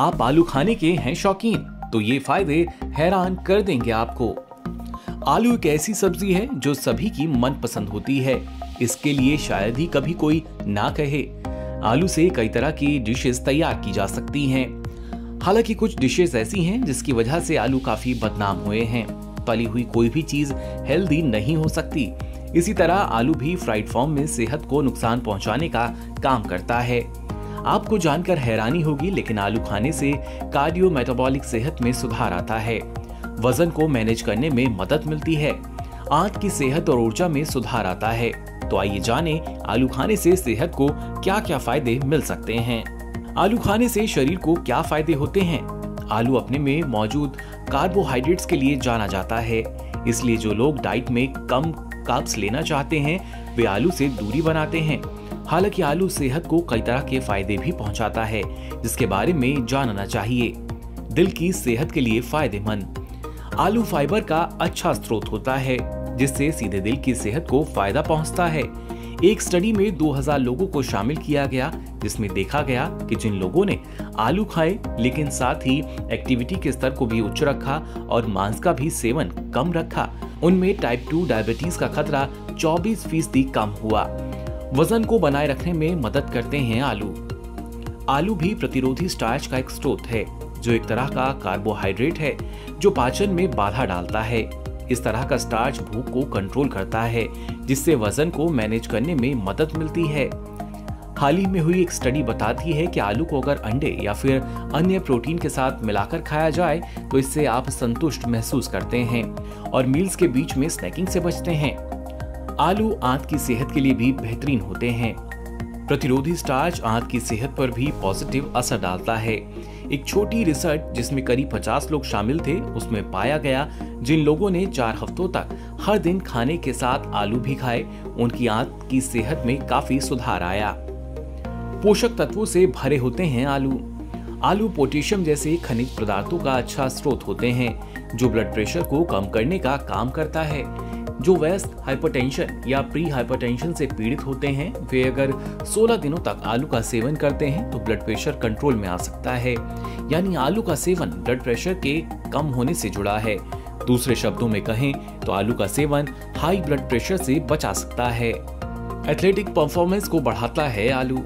आप आलू खाने के हैं शौकीन तो ये फायदे हैरान कर देंगे आपको। आलू एक ऐसी सब्जी है जो सभी की मनपसंद होती है, इसके लिए शायद ही कभी कोई ना कहे। आलू से कई तरह की डिशेस तैयार की जा सकती हैं। हालांकि कुछ डिशेस ऐसी हैं जिसकी वजह से आलू काफी बदनाम हुए हैं। तली हुई कोई भी चीज हेल्दी नहीं हो सकती। इसी तरह आलू भी फ्राइड फॉर्म में सेहत को नुकसान पहुंचाने का काम करता है। आपको जानकर हैरानी होगी, लेकिन आलू खाने से कार्डियो मेटाबॉलिक सेहत में सुधार आता है, वजन को मैनेज करने में मदद मिलती है, आंत की सेहत और ऊर्जा में सुधार आता है। तो आइए जानें आलू खाने से सेहत को क्या क्या फायदे मिल सकते हैं। आलू खाने से शरीर को क्या फायदे होते हैं। आलू अपने में मौजूद कार्बोहाइड्रेट्स के लिए जाना जाता है, इसलिए जो लोग डाइट में कम कार्ब्स लेना चाहते हैं वे आलू से दूरी बनाते हैं। हालांकि आलू सेहत को कई तरह के फायदे भी पहुंचाता है जिसके बारे में जानना चाहिए। दिल की सेहत के लिए फायदेमंद। आलू फाइबर का अच्छा स्रोत होता है जिससे सीधे दिल की सेहत को फायदा पहुंचता है। एक स्टडी में 2000 लोगों को शामिल किया गया जिसमें देखा गया कि जिन लोगों ने आलू खाए लेकिन साथ ही एक्टिविटी के स्तर को भी उच्च रखा और मांस का भी सेवन कम रखा, उनमें टाइप 2 डायबिटीज का खतरा 24% कम हुआ। वजन को बनाए रखने में मदद करते हैं आलू। आलू भी प्रतिरोधी स्टार्च का एक स्रोत है जो एक तरह का कार्बोहाइड्रेट है जो पाचन में बाधा डालता है। इस तरह का स्टार्च भूख को कंट्रोल करता है जिससे वजन को मैनेज करने में मदद मिलती है। हाल ही में हुई एक स्टडी बताती है कि आलू को अगर अंडे या फिर अन्य प्रोटीन के साथ मिलाकर खाया जाए तो इससे आप संतुष्ट महसूस करते हैं और मील्स के बीच में स्नैकिंग से बचते हैं। आलू आंत की सेहत के लिए भी बेहतरीन होते हैं। प्रतिरोधी स्टार्च आंत की सेहत पर भी पॉजिटिव असर डालता है। एक छोटी रिसर्च जिसमें करीब 50 लोग शामिल थे, उसमें पाया गया जिन लोगों ने 4 हफ्तों तक हर दिन खाने के साथ आलू भी खाए उनकी आंत की सेहत में काफी सुधार आया। पोषक तत्वों से भरे होते हैं आलू। आलू पोटेशियम जैसे खनिज पदार्थों का अच्छा स्रोत होते हैं जो ब्लड प्रेशर को कम करने का काम करता है। जो वयस्क हाइपरटेंशन या प्री हाइपरटेंशन से पीड़ित होते हैं वे अगर 16 दिनों तक आलू का सेवन करते हैं तो ब्लड प्रेशर कंट्रोल में आ सकता है। यानी आलू का सेवन ब्लड प्रेशर के कम होने से जुड़ा है। दूसरे शब्दों में कहें तो आलू का सेवन हाई ब्लड प्रेशर से बचा सकता है। एथलेटिक परफॉर्मेंस को बढ़ाता है आलू।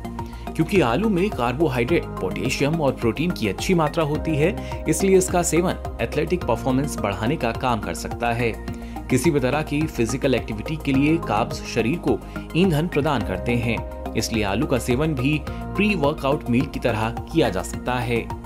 क्योंकि आलू में कार्बोहाइड्रेट, पोटेशियम और प्रोटीन की अच्छी मात्रा होती है, इसलिए इसका सेवन एथलेटिक परफॉर्मेंस बढ़ाने का काम कर सकता है। किसी भी तरह की फिजिकल एक्टिविटी के लिए कार्ब्स शरीर को ईंधन प्रदान करते हैं, इसलिए आलू का सेवन भी प्री वर्कआउट मील की तरह किया जा सकता है।